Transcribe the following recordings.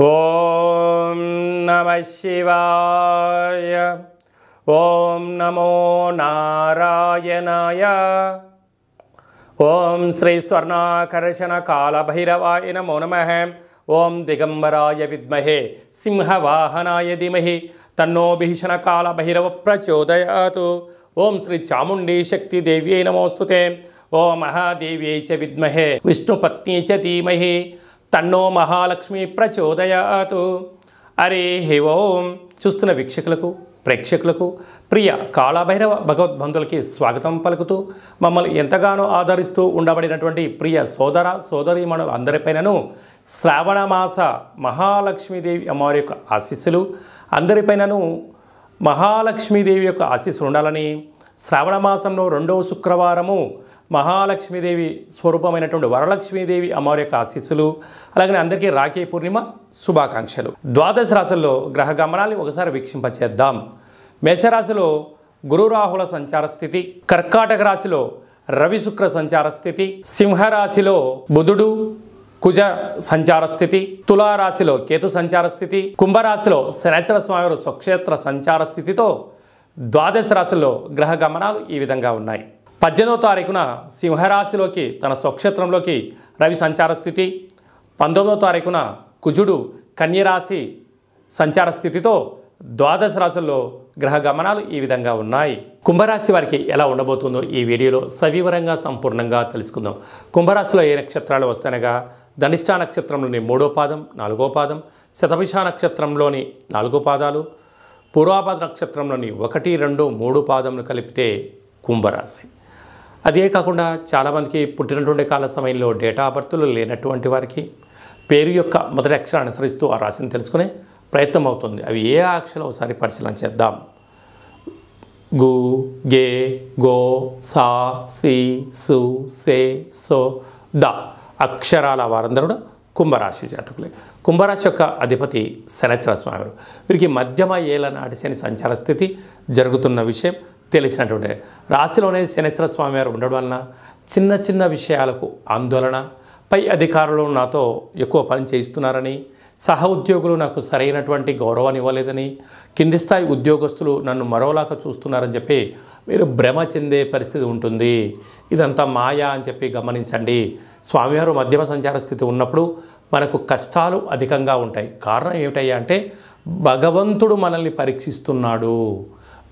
ओम नमः शिवाय। ओम नमो नारायणाय। ओम श्री स्वर्णाकर्षण कालभैरवाय नमो नमः। ओम दिगंबराय विद्महे सिंहवाहनाय धीमहि तन्नो भीषण कालभैरव प्रचोदयात्। ओम श्री चामुंडी शक्ति देव्यै नमोस्तुते। ओम महादेव्यै च विद्महे विष्णुपत्नी च धीमहि तन्नो महालक्ष्मी प्रचोदयात्। अरे हे ओम। चूस्तुन्न वीक्षकुलकु प्रेक्षकुलकु प्रिय कालभैरव भगवद्बंधुलकि स्वागतं पलकुतू मम्मल्नि एंतगानो आदरिस्तू उंडबडिनटुवंटि प्रिय सोदर सोदरीमणुलंदरिपैननु श्रावण मास महालक्ष्मीदेवी अम्मवारि योक्क आशीस्सुलु अंदरिपैननु महालक्ष्मीदेवी योक्क आशीस्सुलु उंडालनि श्रावण मासंलो रेंडो शुक्रवारमु మహాలక్ష్మీదేవి స్వరూపమైనటువంటి వరలక్ష్మీదేవి అమ్మవారి యొక్క ఆశీస్సులు అలాగే అందరికీ రాఖీ పూర్ణిమ శుభాకాంక్షలు. ద్వాదశ రాశుల్లో గ్రహ గమనాన్ని ఒకసారి వీక్షింపచేద్దాం. మేషరాశిలో గురు రాహుల సంచార స్థితి, కర్కాటక రాశిలో రవి శుక్ర సంచార స్థితి, సింహరాశిలో బుధుడు కుజ సంచార స్థితి, తులారాశిలో కేతు సంచార స్థితి, కుంభరాశిలో శనేశ్వర స్వామి స్వక్షేత్ర సంచార స్థితితో ద్వాదశ రాశుల్లో గ్రహ గమనాలు ఈ విధంగా ఉన్నాయి. 18వ తారీఖున సింహరాశిలోకి తన స్వక్షేత్రంలోకి రవి సంచార స్థితి, 19వ తారీఖున కుజుడు కన్యరాశి సంచార స్థితితో ద్వాదశ రాశుల్లో గ్రహ గమనాలు ఈ విధంగా ఉన్నాయి. కుంభరాశి వారికి ఎలా ఉండబోతుందో ఈ వీడియోలో సవివరంగా సంపూర్ణంగా తెలుసుకుందాం. కుంభరాశిలో ఏ నక్షత్రాలు వస్తాయనగా ధనిష్ఠా నక్షత్రంలోని 3వ పాదం, 4వ పాదం, శతభిష నక్షత్రంలోని 4 పాదాలు, పూర్వాపాద నక్షత్రంలోని 1, 2, 3 పాదములు కలిపితే కుంభరాశి. అదే కాకుండా చాలామందికి పుట్టినటువంటి కాల సమయంలో డేటా ఆఫ్ బర్త్లు లేనటువంటి వారికి పేరు యొక్క మొదటి అక్షరాన్ని అనుసరిస్తూ ఆ రాశిని తెలుసుకునే ప్రయత్నం అవుతుంది. అవి ఏ అక్షరాలు ఒకసారి పరిశీలన చేద్దాం. గు, గే, గో, సా, సి, సు, సే, సో, ద అక్షరాల వారందరూ కూడా కుంభరాశి జాతకులే. కుంభరాశి యొక్క అధిపతి శనేశ్వర స్వామి. వీరికి మధ్యమ ఏళ్ళ నాటి శని సంచార స్థితి జరుగుతున్న విషయం తెలిసినటువంటి రాశిలోనే శనేశ్వర స్వామి వారు ఉండడం వలన చిన్న చిన్న విషయాలకు ఆందోళన, పై అధికారులు నాతో ఎక్కువ పని చేయిస్తున్నారని, సహ ఉద్యోగులు నాకు సరైనటువంటి గౌరవాన్ని ఇవ్వలేదని, కింది స్థాయి ఉద్యోగస్తులు నన్ను మరోలాగా చూస్తున్నారని చెప్పి మీరు భ్రమ చెందే పరిస్థితి ఉంటుంది. ఇదంతా మాయా అని చెప్పి గమనించండి. స్వామివారు మధ్యమ సంచార స్థితి ఉన్నప్పుడు మనకు కష్టాలు అధికంగా ఉంటాయి. కారణం ఏమిటయ్యా అంటే భగవంతుడు మనల్ని పరీక్షిస్తున్నాడు.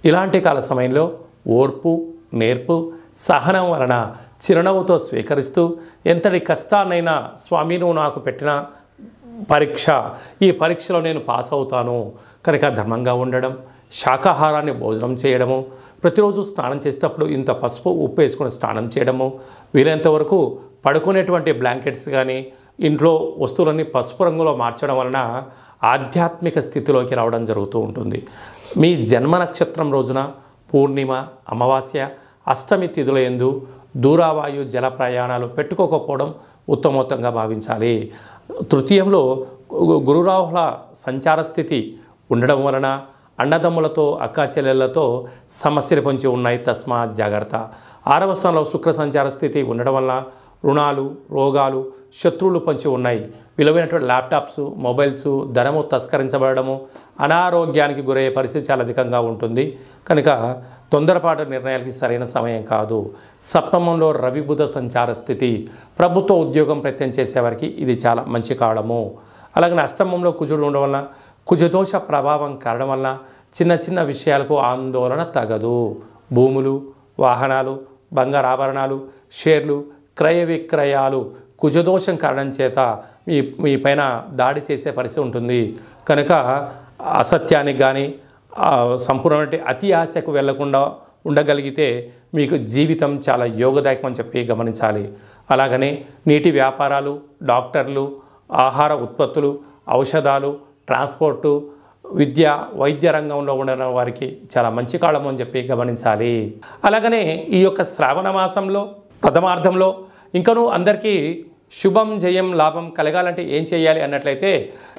ఇలాంటి కాల సమయంలో ఓర్పు, నేర్పు, సహనం వలన చిరునవ్వుతో స్వీకరిస్తూ ఎంతటి కష్టాన్నైనా స్వామి నువ్వు నాకు పెట్టిన పరీక్ష, ఈ పరీక్షలో నేను పాస్ అవుతాను కనుక ధర్మంగా ఉండడం, శాకాహారాన్ని భోజనం చేయడము, ప్రతిరోజు స్నానం చేసేటప్పుడు ఇంత పసుపు ఉప్పు వేసుకొని స్నానం చేయడము, వీలైనంత వరకు పడుకునేటువంటి బ్లాంకెట్స్ కానీ ఇంట్లో వస్తువులన్నీ పసుపు రంగులో మార్చడం వలన ఆధ్యాత్మిక స్థితిలోకి రావడం జరుగుతూ ఉంటుంది. మీ జన్మ నక్షత్రం రోజున పూర్ణిమ, అమావాస్య, అష్టమి తిథుల యందు దూరావాయు జల ప్రయాణాలు పెట్టుకోకపోవడం ఉత్తమోత్తంగా భావించాలి. తృతీయంలో గురురాహుల సంచార స్థితి ఉండడం వలన అన్నదమ్ములతో, అక్కా చెల్లెళ్లతో సమస్యలు పొంచి ఉన్నాయి. తస్మా జాగ్రత్త. 6వ స్థానంలో శుక్ర సంచార స్థితి ఉండడం వల్ల రుణాలు, రోగాలు, శత్రువులు పొంచి ఉన్నాయి. విలువైనటువంటి ల్యాప్టాప్స్, మొబైల్స్, ధనము తస్కరించబడము, అనారోగ్యానికి గురయ్యే పరిస్థితి చాలా అధికంగా ఉంటుంది. కనుక తొందరపాటు నిర్ణయాలకి సరైన సమయం కాదు. 7వ స్థానంలో రవి బుధ సంచార స్థితి. ప్రభుత్వ ఉద్యోగం ప్రయత్నం చేసేవారికి ఇది చాలా మంచి కాలము. అలాగే 8వ స్థానంలో కుజుడు ఉండడం వల్ల కుజదోష ప్రభావం కారణం వల్ల చిన్న చిన్న విషయాలకు ఆందోళన తగదు. భూములు, వాహనాలు, బంగారు ఆభరణాలు, షేర్లు, క్రయ విక్రయాలు కుజదోషం కారణం చేత మీ పైన దాడి చేసే పరిస్థితి ఉంటుంది. కనుక అసత్యానికి కానీ సంపూర్ణమైన అతి ఆశకు వెళ్లకుండా ఉండగలిగితే మీకు జీవితం చాలా యోగదాయకం అని చెప్పి గమనించాలి. అలాగనే నీటి వ్యాపారాలు, డాక్టర్లు, ఆహార ఉత్పత్తులు, ఔషధాలు, ట్రాన్స్పోర్టు, విద్య, వైద్య రంగంలో ఉన్న వారికి చాలా మంచి కాలం అని చెప్పి గమనించాలి. అలాగనే ఈ యొక్క శ్రావణ మాసంలో ప్రథమార్థంలో ఇంకనూ అందరికీ శుభం, జయం, లాభం కలగాలంటే ఏం చేయాలి అన్నట్లయితే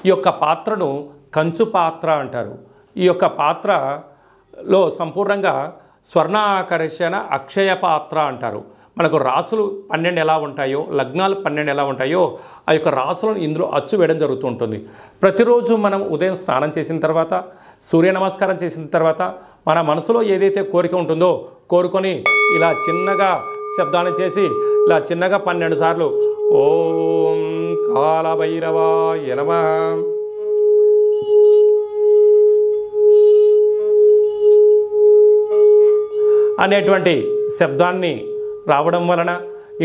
ఈ యొక్క పాత్రను కంచు పాత్ర అంటారు. ఈ యొక్క పాత్రలో సంపూర్ణంగా స్వర్ణాకర్షణ అక్షయ పాత్ర అంటారు. మనకు రాసులు 12 ఎలా ఉంటాయో లగ్నాలు 12 ఎలా ఉంటాయో ఆ యొక్క రాసులను ఇందులో అచ్చు వేయడం జరుగుతూ ఉంటుంది. ప్రతిరోజు మనం ఉదయం స్నానం చేసిన తర్వాత సూర్య నమస్కారం చేసిన తర్వాత మన మనసులో ఏదైతే కోరిక ఉంటుందో కోరుకొని ఇలా చిన్నగా శబ్దాన్ని చేసి ఇలా చిన్నగా 12 సార్లు ఓం కాలభైరవాయ నమః అనేటువంటి శబ్దాన్ని రావడం వలన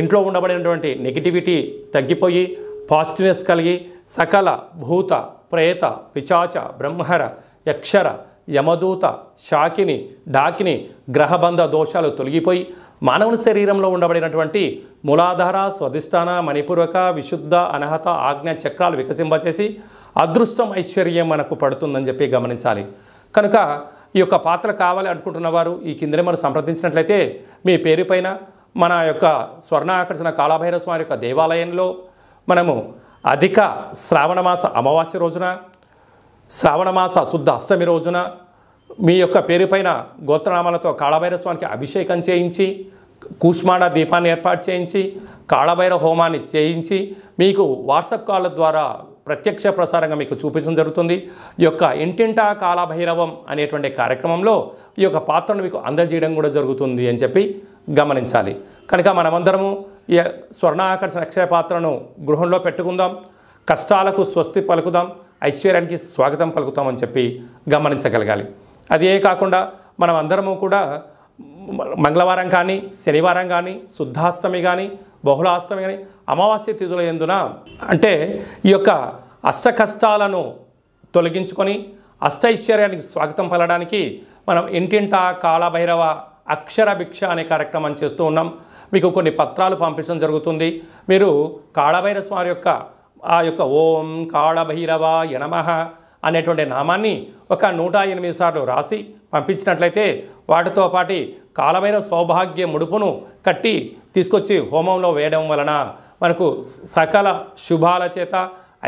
ఇంట్లో ఉండబడినటువంటి నెగిటివిటీ తగ్గిపోయి పాజిటివ్నెస్ కలిగి సకల భూత ప్రేత పిచాచ బ్రహ్మహర యక్షర యమదూత శాకిని డాకిని గ్రహబంధ దోషాలు తొలగిపోయి మానవుని శరీరంలో ఉండబడినటువంటి మూలాధార స్వధిష్టాన మణిపూర్వక విశుద్ధ అనహత ఆజ్ఞ చక్రాలు వికసింపచేసి అదృష్టం ఐశ్వర్యం మనకు పడుతుందని చెప్పి గమనించాలి. కనుక ఈ యొక్క పాత్ర కావాలి అనుకుంటున్న వారు ఈ కిందనే మనం సంప్రదించినట్లయితే మీ పేరు పైన మన యొక్క స్వర్ణ ఆకర్షణ కాళభైరవ స్వామి యొక్క దేవాలయంలో మనము అధిక శ్రావణమాస అమావాస్య రోజున శ్రావణమాస శుద్ధ అష్టమి రోజున మీ యొక్క పేరు పైన గోత్రనామాలతో కాళభైరవ స్వామికి అభిషేకం చేయించి కూష్మాండ దీపాన్ని ఏర్పాటు చేయించి కాళభైరవ హోమాన్ని చేయించి మీకు వాట్సాప్ కాల్ ద్వారా ప్రత్యక్ష ప్రసారంగా మీకు చూపించడం జరుగుతుంది. ఈ యొక్క ఇంటింటా కాళభైరవం అనేటువంటి కార్యక్రమంలో ఈ యొక్క పాత్రను మీకు అందజేయడం కూడా జరుగుతుంది అని చెప్పి గమనించాలి. కనుక మనమందరము ఈ స్వర్ణ ఆకర్షణ అక్షయ పాత్రను గృహంలో పెట్టుకుందాం, కష్టాలకు స్వస్తి పలుకుదాం, ఐశ్వర్యానికి స్వాగతం పలుకుతామని చెప్పి గమనించగలగాలి. అదే కాకుండా మనం అందరము కూడా మంగళవారం కానీ శనివారం కానీ శుద్ధాష్టమి కానీ బహుళాష్టమి కానీ అమావాస్య తిథుల ఎందున అంటే ఈ యొక్క అష్ట కష్టాలను తొలగించుకొని అష్టైశ్వర్యానికి స్వాగతం పలడానికి మనం ఇంటింటా కాళభైరవ అక్షర భిక్ష అనే కార్యక్రమం చేస్తూ ఉన్నాం. మీకు కొన్ని పత్రాలు పంపించడం జరుగుతుంది. మీరు కాళభైరవ స్వామి యొక్క ఓం కాళభైరవాయ నమః అనేటువంటి నామాన్ని ఒక 108 సార్లు రాసి పంపించినట్లయితే వాటితో పాటు కాళభైరవ సౌభాగ్య ముడుపును కట్టి తీసుకొచ్చి హోమంలో వేయడం వలన మనకు సకల శుభాల చేత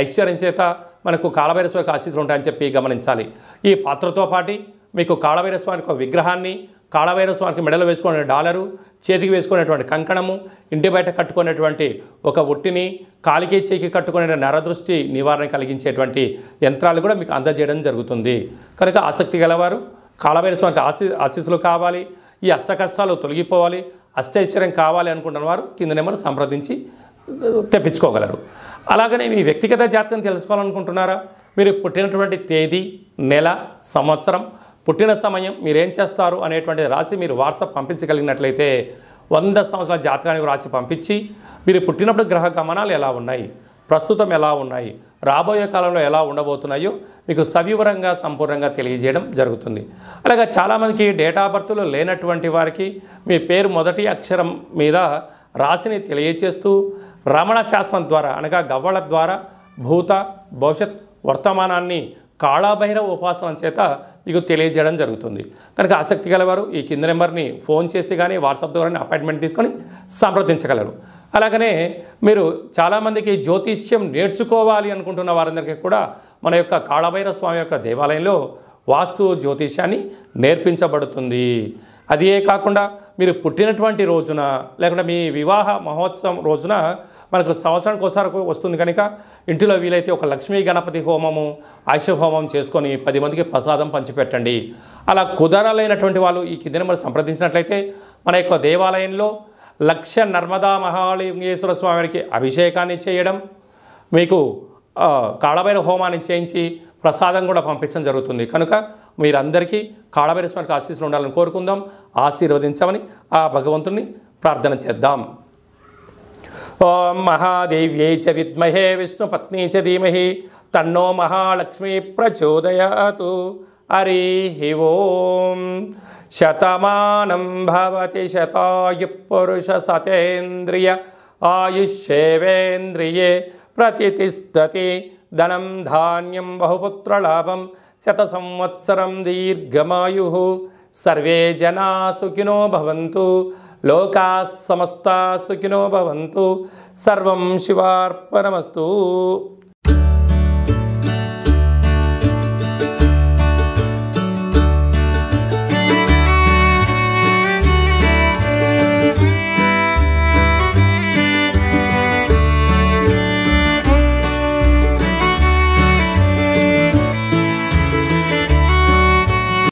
ఐశ్వర్యం చేత మనకు కాళభైరవ స్వామికి ఆశీస్సులు ఉంటాయని చెప్పి గమనించాలి. ఈ పాత్రతో పాటు మీకు కాళభైరవ స్వామికి విగ్రహాన్ని, కాళభైరవ స్వామికి మెడలో వేసుకునే డాలరు, చేతికి వేసుకునేటువంటి కంకణము, ఇంటి బయట కట్టుకునేటువంటి ఒక ఉట్టిని, కాలికి చేకి కట్టుకునే నరదృష్టి నివారణ కలిగించేటువంటి యంత్రాలు కూడా మీకు అందజేయడం జరుగుతుంది. కనుక ఆసక్తి గలవారు కాళభైరవ స్వామికి ఆశీస్సులు కావాలి, ఈ అష్ట కష్టాలు తొలగిపోవాలి, అష్టైశ్వర్యం కావాలి అనుకుంటున్న వారు కింద నెంబర్ను సంప్రదించి తెప్పించుకోగలరు. అలాగనే మీ వ్యక్తిగత జాతకం తెలుసుకోవాలనుకుంటున్నారా? మీరు పుట్టినటువంటి తేదీ, నెల, సంవత్సరం, పుట్టిన సమయం, మీరేం చేస్తారు అనేటువంటి రాసి మీరు వాట్సాప్ పంపించగలిగినట్లయితే 100 సంవత్సరాల జాతకానికి రాసి పంపించి మీరు పుట్టినప్పుడు గ్రహ గమనాలు ఎలా ఉన్నాయి, ప్రస్తుతం ఎలా ఉన్నాయి, రాబోయే కాలంలో ఎలా ఉండబోతున్నాయో మీకు సవివరంగా సంపూర్ణంగా తెలియజేయడం జరుగుతుంది. అలాగే చాలామందికి డేట్ ఆఫ్ బర్త్లో లేనటువంటి వారికి మీ పేరు మొదటి అక్షరం మీద రాశిని తెలియచేస్తూ రమణ శాస్త్రం ద్వారా అనగా గవ్వల ద్వారా భూత భవిష్యత్ వర్తమానాన్ని కాళభైరవ ఉపాసన చేత మీకు తెలియజేయడం జరుగుతుంది. కనుక ఆసక్తి గలవారు ఈ కింద నెంబర్ని ఫోన్ చేసి కానీ వాట్సాప్ ద్వారా అపాయింట్మెంట్ తీసుకొని సంప్రదించగలరు. అలాగనే మీరు చాలామందికి జ్యోతిష్యం నేర్చుకోవాలి అనుకుంటున్న వారందరికీ కూడా మన యొక్క కాళభైరవ స్వామి యొక్క దేవాలయంలో వాస్తు జ్యోతిష్యాన్ని నేర్పించబడుతుంది. అదే కాకుండా మీరు పుట్టినటువంటి రోజున లేకుండా మీ వివాహ మహోత్సవం రోజున మనకు సంవత్సరానికి ఒకసారి వస్తుంది కనుక ఇంటిలో వీలైతే ఒక లక్ష్మీ గణపతి హోమము, ఆయుష హోమం చేసుకొని 10 మందికి ప్రసాదం పంచిపెట్టండి. అలా కుదరలేనటువంటి వాళ్ళు ఈ కింద మనం సంప్రదించినట్లయితే మన యొక్క దేవాలయంలో లక్ష నర్మదా మహాలింగేశ్వర స్వామికి అభిషేకాన్ని చేయడం, మీకు కాళభైరవ హోమాన్ని చేయించి ప్రసాదం కూడా పంపించడం జరుగుతుంది. కనుక మీరందరికీ కాళభైరవ స్వామికి ఆశీస్సులు ఉండాలని కోరుకుందాం. ఆశీర్వదించమని ఆ భగవంతుని ప్రార్థన చేద్దాం. ఓం మహాదేవ్యై చ విద్మహే విష్ణు పత్ని చ ధీమహి తన్నో మహాలక్ష్మీ ప్రచోదయాతు. హరి ఓం. శతమానం భవతి శతాయు పురుష సతేంద్రియ ఆయుష్యేవేంద్రియే ప్రతిష్టతి ధనం ధాన్యం బహుపుత్రలాభం శత సంవత్సరం దీర్ఘమాయుః. సర్వే జనా సుఖినో భవంతు, లోకా సమస్తా సుఖినో భవంతు. సర్వం శివార్పణమస్తు.